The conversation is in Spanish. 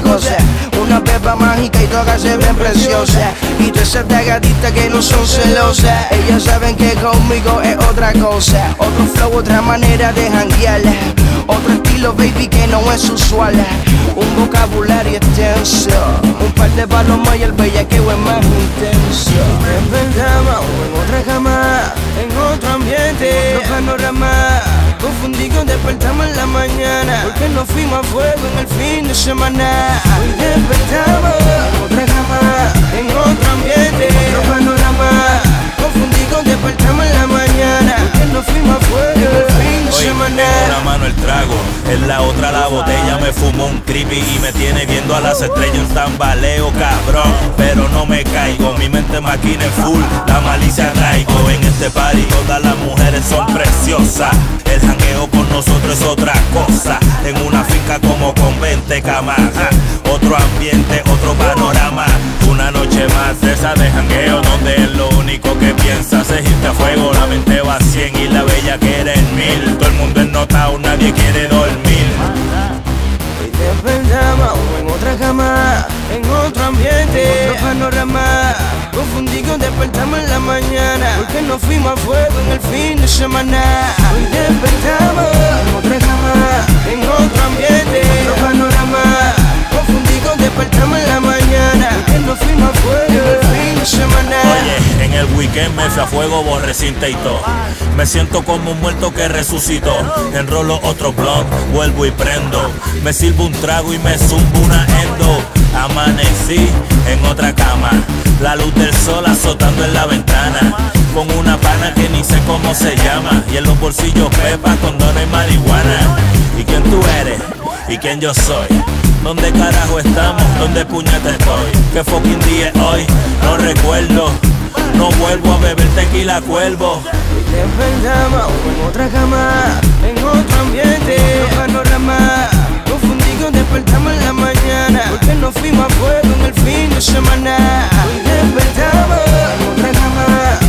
cosa. Una pepa mágica y todas se ven preciosas. Y todas esas tagaditas que no son celosas, ellas saben que conmigo es otra cosa. Otro flow, otra manera de janguear, otro estilo, baby, que no es usual. Un vocabulario extenso, un par de palomas y el bellaqueo es más intenso. En verdad, en otra cama, en otro ambiente, otro panorama. Confundido, despertamos en la mañana, porque nos fuimos a fuego en el fin de semana. Hoy despertamos en otra cama, en otro ambiente, otro panorama. Confundido, despertamos en la mañana, porque nos fuimos a fuego en el fin de semana. En una mano el trago, en la otra la botella. Me fumó un creepy y me tiene viendo a las estrellas en tambaleo, cabrón. Pero no me caigo, mi mente maquina en full, la malicia traigo. En este party todas las mujeres son preciosas. El jangueo con nosotros es otra cosa. En una finca como con 20 camas, otro ambiente, otro panorama. Una noche más de esa de jangueo, donde lo único que piensas es irte a fuego. La mente va a 100 y la bella que eres 1000. Todo el mundo ennotao, nadie quiere dormir. Hoy despertamos en otra cama, en otro ambiente, otro panorama. Confundidos, despertamos en la mañana, porque nos fuimos a fuego en el fin de semana. Hoy despertamos en otra cama, en otro ambiente, otro panorama. Confundidos, despertamos en la mañana, porque nos fuimos a fuego en el fin de semana. Oye, en el weekend me fui a fuego, borré cinta y todo. Me siento como un muerto que resucitó. Enrolo otro blog, vuelvo y prendo. Me sirvo un trago y me zumbo una endo. Amanecí en otra cama, la luz del sol azotando en la ventana. Con una pana que ni sé cómo se llama, y en los bolsillos pepa, condones y marihuana. ¿Y quién tú eres? ¿Y quién yo soy? ¿Dónde carajo estamos? ¿Dónde puñeta estoy? ¿Qué fucking día es hoy? No recuerdo. No vuelvo a beber tequila, cuervo. Hoy despertamos en otra cama, en otro ambiente, otro panorama. Confundidos, despertamos en la mañana, porque nos fuimos a fuego en el fin de semana. Hoy despertamos en otra cama.